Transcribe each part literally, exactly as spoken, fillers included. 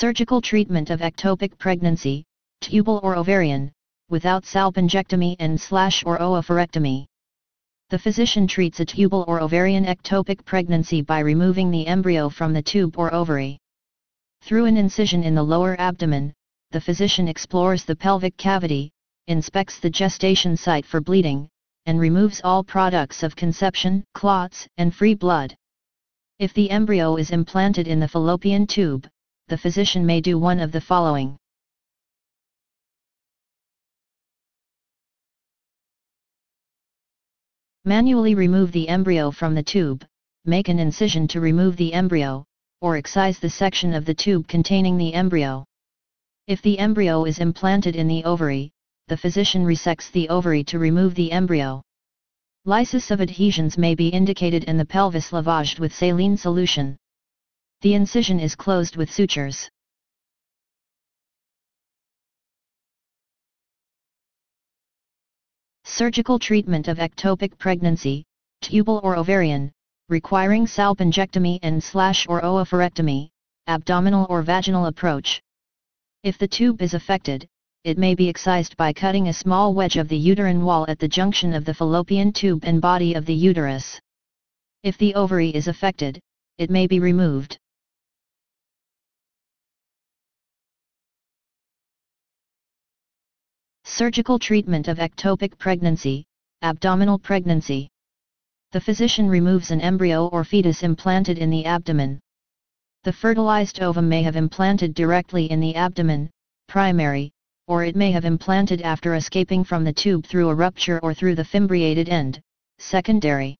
Surgical treatment of ectopic pregnancy, tubal or ovarian, without salpingectomy and slash or oophorectomy. The physician treats a tubal or ovarian ectopic pregnancy by removing the embryo from the tube or ovary. Through an incision in the lower abdomen, the physician explores the pelvic cavity, inspects the gestation site for bleeding, and removes all products of conception, clots, and free blood. If the embryo is implanted in the fallopian tube, the physician may do one of the following. Manually remove the embryo from the tube, make an incision to remove the embryo, or excise the section of the tube containing the embryo. If the embryo is implanted in the ovary, the physician resects the ovary to remove the embryo. Lysis of adhesions may be indicated and the pelvis lavaged with saline solution. The incision is closed with sutures. Surgical treatment of ectopic pregnancy, tubal or ovarian, requiring salpingectomy and slash or oophorectomy, abdominal or vaginal approach. If the tube is affected, it may be excised by cutting a small wedge of the uterine wall at the junction of the fallopian tube and body of the uterus. If the ovary is affected, it may be removed. Surgical treatment of ectopic pregnancy, abdominal pregnancy. The physician removes an embryo or fetus implanted in the abdomen. The fertilized ovum may have implanted directly in the abdomen, primary, or it may have implanted after escaping from the tube through a rupture or through the fimbriated end, secondary.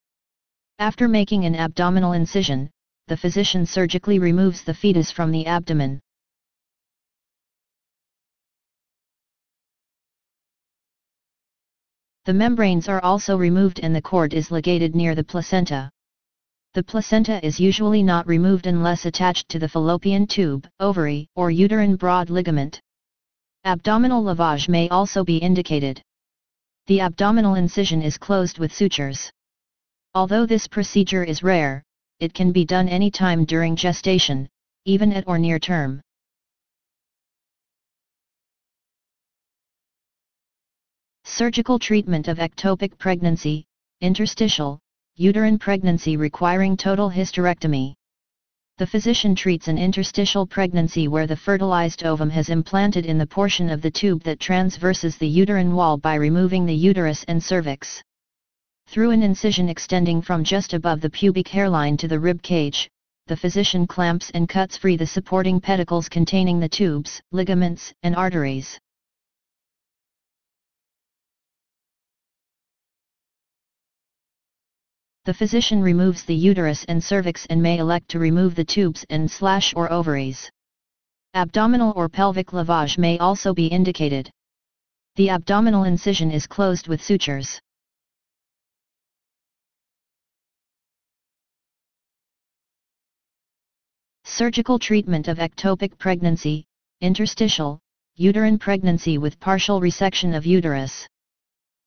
After making an abdominal incision, the physician surgically removes the fetus from the abdomen. The membranes are also removed and the cord is ligated near the placenta. The placenta is usually not removed unless attached to the fallopian tube, ovary, or uterine broad ligament. Abdominal lavage may also be indicated. The abdominal incision is closed with sutures. Although this procedure is rare, it can be done any time during gestation, even at or near term. Surgical treatment of ectopic pregnancy, interstitial, uterine pregnancy requiring total hysterectomy. The physician treats an interstitial pregnancy where the fertilized ovum has implanted in the portion of the tube that transverses the uterine wall by removing the uterus and cervix. Through an incision extending from just above the pubic hairline to the rib cage, the physician clamps and cuts free the supporting pedicles containing the tubes, ligaments, and arteries. The physician removes the uterus and cervix and may elect to remove the tubes and slash or ovaries. Abdominal or pelvic lavage may also be indicated. The abdominal incision is closed with sutures. Surgical treatment of ectopic pregnancy, interstitial, uterine pregnancy with partial resection of uterus.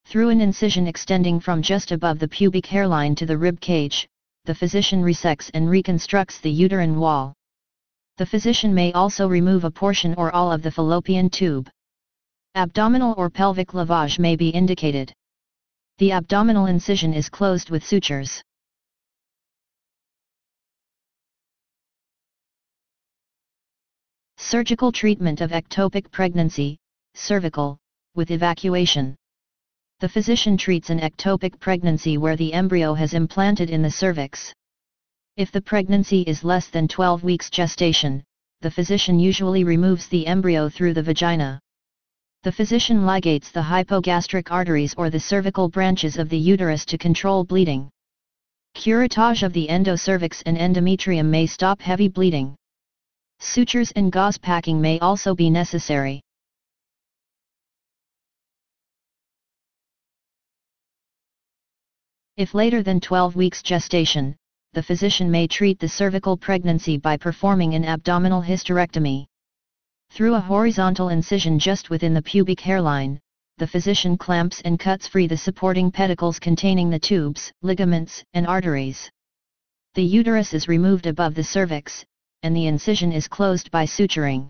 Through an incision extending from just above the pubic hairline to the rib cage, the physician resects and reconstructs the uterine wall. The physician may also remove a portion or all of the fallopian tube. Abdominal or pelvic lavage may be indicated. The abdominal incision is closed with sutures. Surgical treatment of ectopic pregnancy, cervical, with evacuation. The physician treats an ectopic pregnancy where the embryo has implanted in the cervix. If the pregnancy is less than twelve weeks gestation, the physician usually removes the embryo through the vagina. The physician ligates the hypogastric arteries or the cervical branches of the uterus to control bleeding. Curettage of the endocervix and endometrium may stop heavy bleeding. Sutures and gauze packing may also be necessary. If later than twelve weeks gestation, the physician may treat the cervical pregnancy by performing an abdominal hysterectomy. Through a horizontal incision just within the pubic hairline, the physician clamps and cuts free the supporting pedicles containing the tubes, ligaments, and arteries. The uterus is removed above the cervix, and the incision is closed by suturing.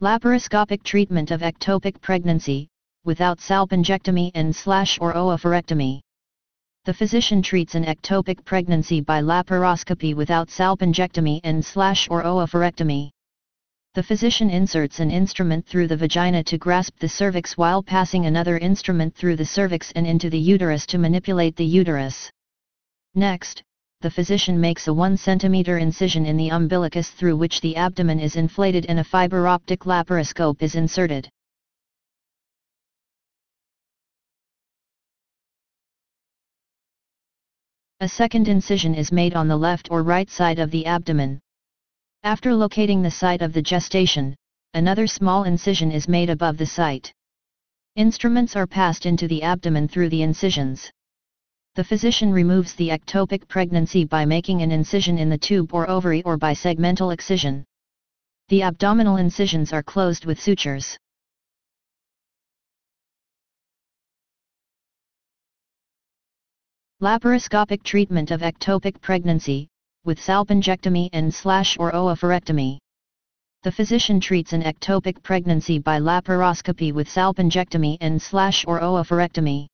Laparoscopic treatment of ectopic pregnancy, without salpingectomy and slash or oophorectomy. The physician treats an ectopic pregnancy by laparoscopy without salpingectomy and slash or oophorectomy. The physician inserts an instrument through the vagina to grasp the cervix while passing another instrument through the cervix and into the uterus to manipulate the uterus. Next, the physician makes a one centimeter incision in the umbilicus through which the abdomen is inflated and a fiber optic laparoscope is inserted. A second incision is made on the left or right side of the abdomen. After locating the site of the gestation, another small incision is made above the site. Instruments are passed into the abdomen through the incisions. The physician removes the ectopic pregnancy by making an incision in the tube or ovary or by segmental excision. The abdominal incisions are closed with sutures. Laparoscopic treatment of ectopic pregnancy, with salpingectomy and slash or oophorectomy. The physician treats an ectopic pregnancy by laparoscopy with salpingectomy and slash or oophorectomy.